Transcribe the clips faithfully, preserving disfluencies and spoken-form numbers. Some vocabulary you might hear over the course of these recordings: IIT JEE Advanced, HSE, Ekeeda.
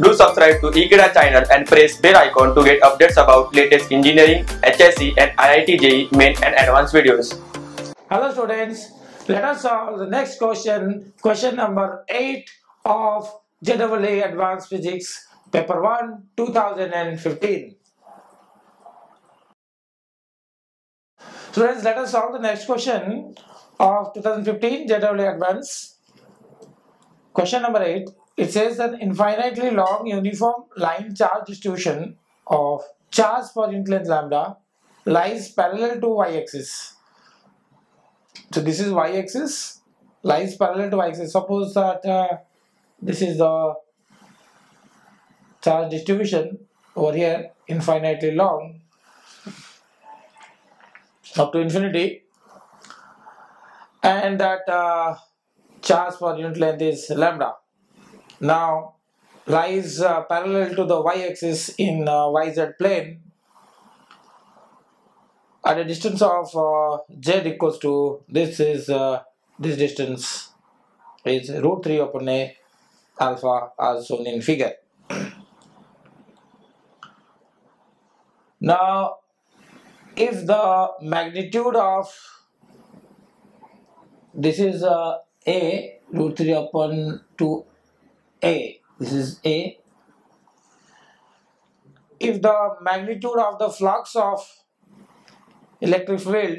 Do subscribe to Ekeeda channel and press bell icon to get updates about latest engineering, H S E and I I T J E E main and advanced videos. Hello students, let us solve the next question, question number eight of J E E Advanced Physics, Paper one, two thousand fifteen. Students, let us solve the next question of two thousand fifteen J E E Advanced. Question number eight. It says an infinitely long uniform line charge distribution of charge per unit length lambda lies parallel to y-axis. So this is y-axis, lies parallel to y-axis. Suppose that uh, this is the charge distribution over here, infinitely long up to infinity, and that uh, charge per unit length is lambda. Now lies uh, parallel to the y-axis in uh, y z plane at a distance of uh, z equals to, this is uh, this distance is root three upon a alpha as shown in figure. Now if the magnitude of this is uh, a root three upon two a, this is a, if the magnitude of the flux of electric field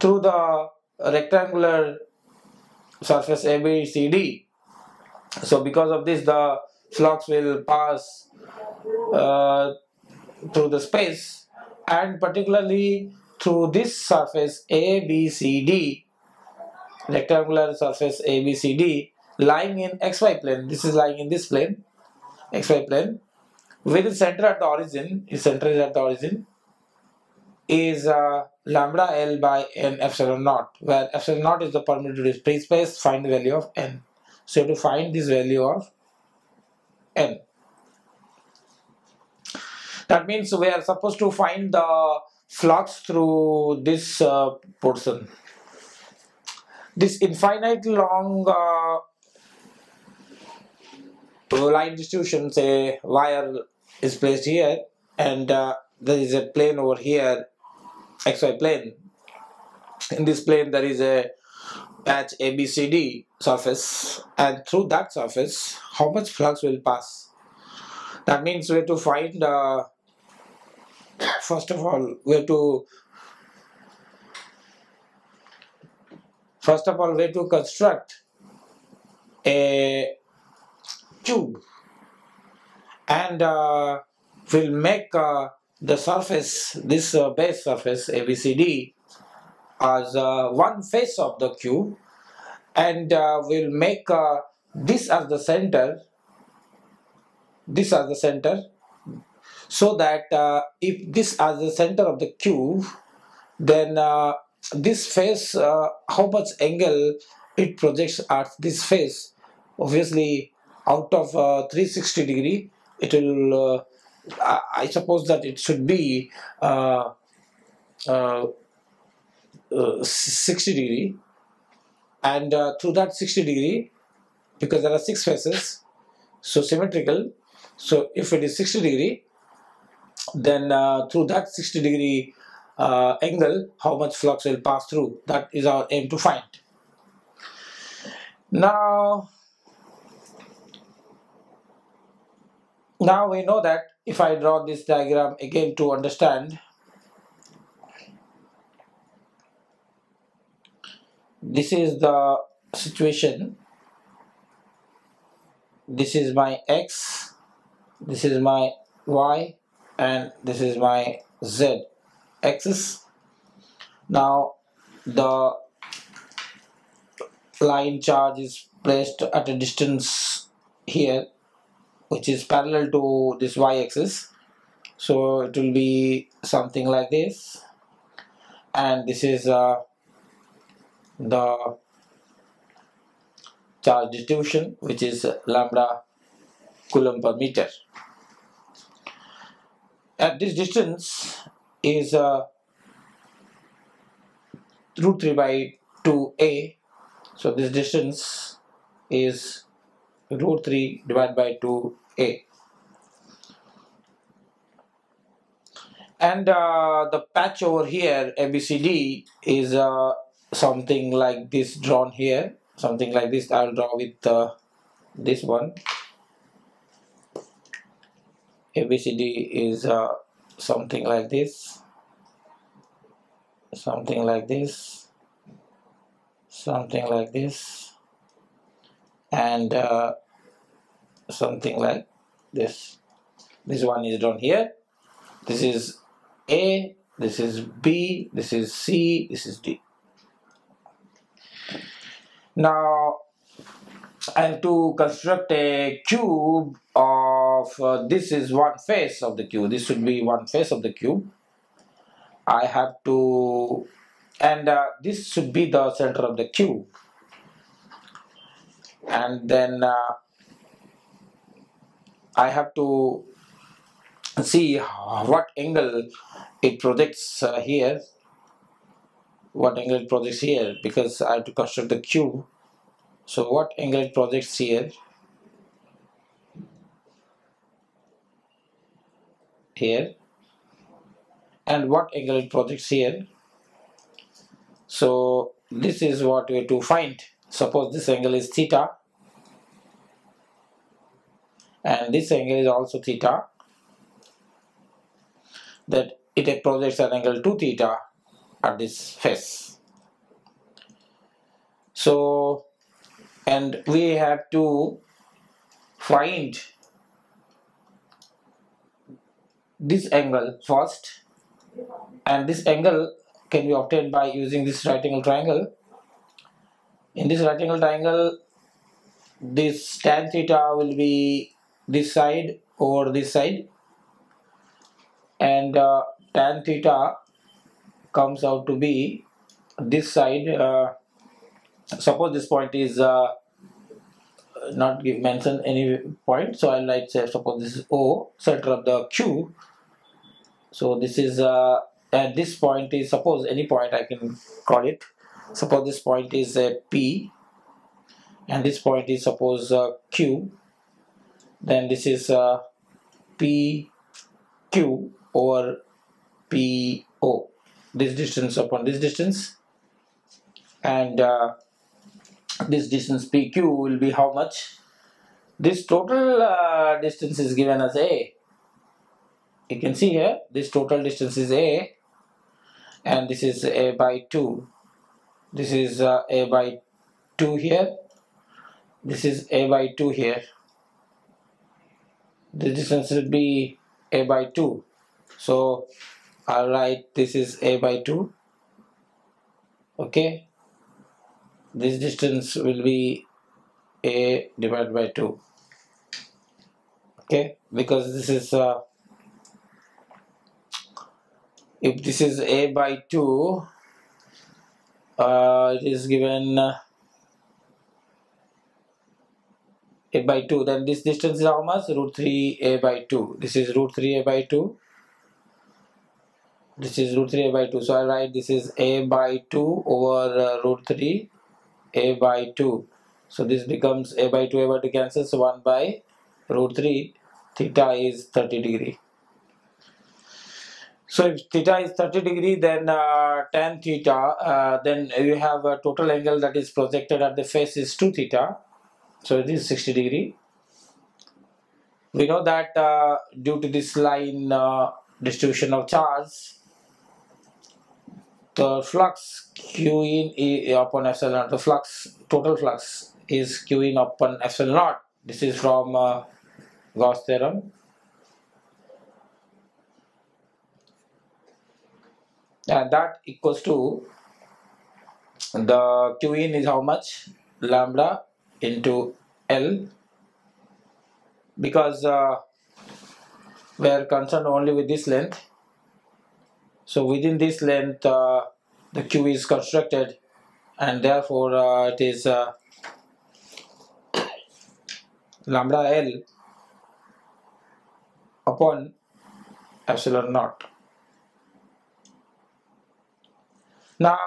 through the rectangular surface A B C D, so because of this the flux will pass uh, through the space and particularly through this surface A B C D, rectangular surface A B C D, lying in xy plane. This is lying in this plane, xy plane, with the center at the origin, its center is at the origin, is uh, lambda L by n epsilon naught, where epsilon naught is the permittivity free space. Find the value of n. So you have to find this value of n. That means we are supposed to find the flux through this uh, portion. This infinite long uh, line distribution, say wire is placed here and uh, there is a plane over here, xy plane. In this plane there is a patch A B C D surface, and through that surface how much flux will pass? That means we have to find, uh, first of all we have to first of all we have to construct a tube, and uh, we'll make uh, the surface, this uh, base surface A B C D, as uh, one face of the cube, and uh, we'll make uh, this as the center, this as the center, so that uh, if this as the center of the cube, then uh, this face, uh, how much angle it projects at this face, obviously out of uh, three hundred sixty degree, it will, uh, I, I suppose that it should be uh, uh, uh, sixty degree, and uh, through that sixty degree, because there are six faces, so symmetrical, so if it is sixty degree, then uh, through that sixty degree uh, angle, how much flux will pass through? That is our aim to find. Now, Now we know that if I draw this diagram again to understand, this is the situation, this is my x, this is my y, and this is my z axis. Now the line charge is placed at a distance here, which is parallel to this y-axis, so it will be something like this, and this is uh, the charge distribution, which is lambda coulomb per meter. At this distance is uh, root three by two a, so this distance is root three divided by two A. And uh, the patch over here, A B C D, is uh, something like this drawn here, something like this. I'll draw with uh, this one. A B C D is uh, something like this, something like this, something like this, and uh, something like this. This one is drawn here. This is A, this is B, this is C, this is D. Now, I have to construct a cube of, uh, this is one face of the cube, this should be one face of the cube. I have to, and uh, this should be the center of the cube. And then uh, I have to see what angle it projects uh, here, what angle it projects here, because I have to construct the cube. So what angle it projects here, here, and what angle it projects here. So this is what we have to find. Suppose this angle is theta, and this angle is also theta. That it projects an angle two theta at this face. So, and we have to find this angle first, and this angle can be obtained by using this right angle triangle. In this right angle triangle, this tan theta will be this side over this side, and uh, tan theta comes out to be this side. Uh, suppose this point is uh, not give mention any point, so I like say suppose this is O, center of the cube. So this is uh, and this point is, suppose any point I can call it. Suppose this point is a P, and this point is suppose uh, Q. Then this is uh, P Q over P O, this distance upon this distance, and uh, this distance P Q will be how much? This total uh, distance is given as A. You can see here this total distance is A, and this is A by two, this is uh, A by two here, this is A by two here. The distance will be A by two. So I'll write this is A by two. Okay, this distance will be A divided by two. Okay, because this is uh, if this is A by two, uh, it is given uh, A by two, then this distance is how much? Root three A by two. This is root three A by two. This is root three A by two. So I write this is A by two over uh, root three A by two. So this becomes A by two, A by two cancels, one by root three. Theta is thirty degree. So if theta is thirty degree, then uh, tan theta, uh, then you have a total angle that is projected at the face is two theta. So it is sixty degree. We know that uh, due to this line uh, distribution of charge, the flux Q in upon epsilon naught, the flux, total flux is Q in upon epsilon naught. This is from uh, Gauss theorem. And that equals to the Q in is how much? Lambda into L, because uh, we are concerned only with this length. So within this length uh, the Q is constructed, and therefore uh, it is uh, lambda L upon epsilon naught. Now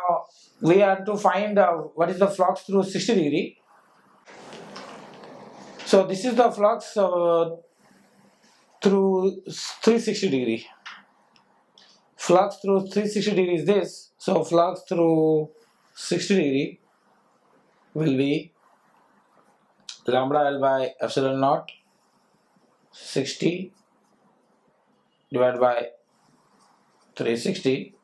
we have to find uh, what is the flux through sixty degree. So this is the flux uh, through three sixty degree. Flux through three sixty degree is this. So flux through sixty degree will be lambda L by epsilon naught sixty divided by three sixty.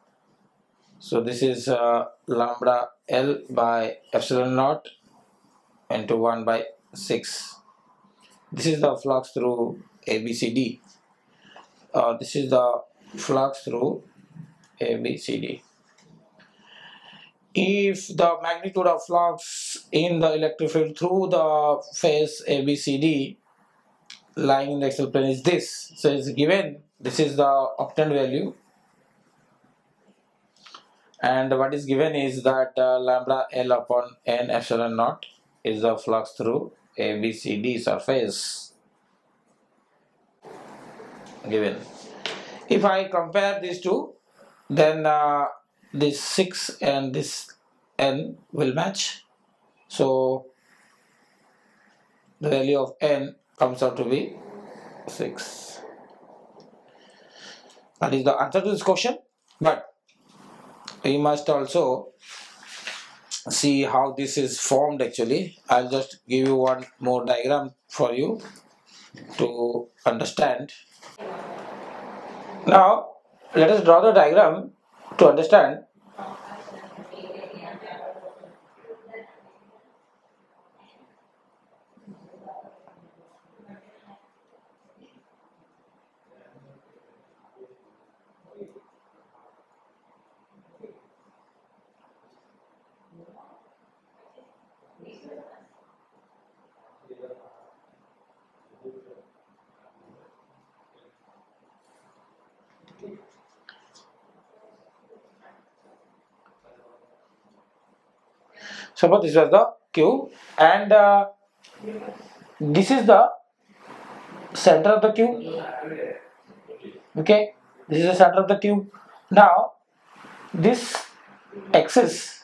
So this is uh, lambda L by epsilon naught into one by six. This is the flux through A B C D. Uh, this is the flux through A B C D. If the magnitude of flux in the electric field through the phase A B C D lying in the axial plane is this, so it's given, this is the obtained value, and what is given is that uh, lambda L upon N epsilon naught is the flux through A B C D surface given. If I compare these two, then uh, this six and this N will match. So the value of N comes out to be six. That is the answer to this question. But we must also see how this is formed actually. I'll just give you one more diagram for you to understand. Now let us draw the diagram to understand. Suppose this was the Q, and uh, this is the center of the tube. Okay, this is the center of the tube. Now, this axis,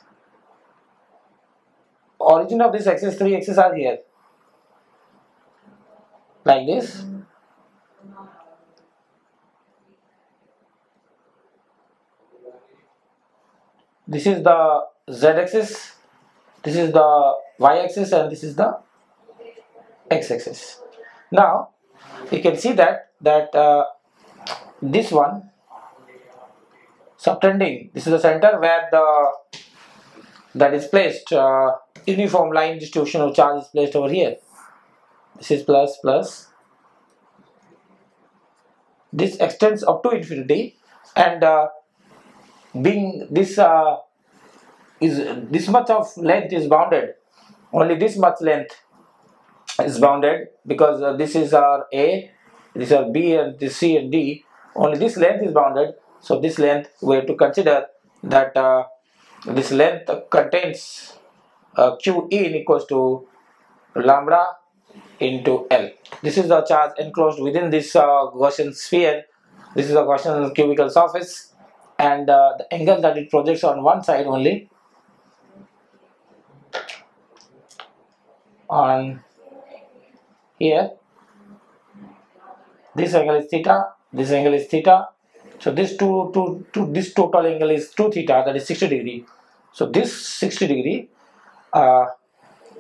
origin of this axis, three axes are here, like this. This is the Z axis. This is the y-axis and this is the x-axis. Now you can see that that uh, this one subtending. This is the center where the that is placed uh, uniform line distribution of charge is placed over here. This is plus plus. This extends up to infinity, and uh, being this. Uh, is this much of length is bounded, only this much length is bounded, because uh, this is our A, this is our B, and this C and D. Only this length is bounded, so this length we have to consider that uh, this length contains uh, Q in equals to lambda into L. This is the charge enclosed within this uh, Gaussian sphere. This is a Gaussian cubical surface, and uh, the angle that it projects on one side only. On here, this angle is theta, this angle is theta, so this two, two, two, this total angle is two theta, that is sixty degree. So this sixty degree, uh,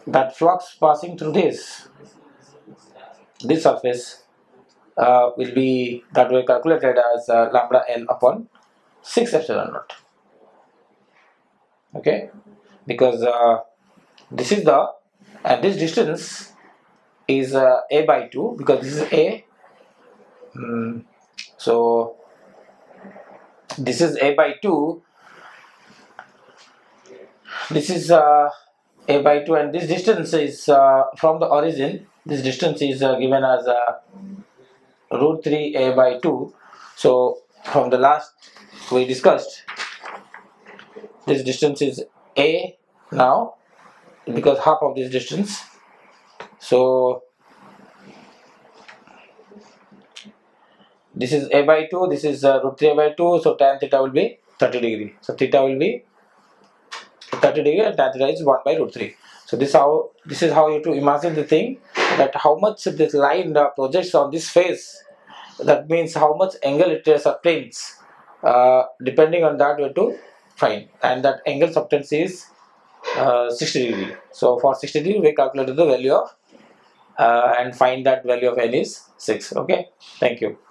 that flux passing through this, this surface uh, will be, that we calculated as uh, lambda L upon six epsilon naught. Okay, because uh, this is the, and this distance is uh, A by two, because this is A. Mm. So this is A by two. This is uh, A by two, and this distance is uh, from the origin. This distance is uh, given as uh, root three A by two. So from the last we discussed, this distance is A now, because half of this distance. So this is A by two, this is uh, root three A by two, so tan theta will be thirty degree. So theta will be thirty degree, and tan theta is one by root three. So this how this is how you to imagine the thing, that how much this line uh, projects on this face That means how much angle it subtends. Uh, depending on that, we have to find, and that angle subtends is uh, sixty degree. So for sixty degree, we calculated the value of uh, and find that value of n is six. Okay, thank you.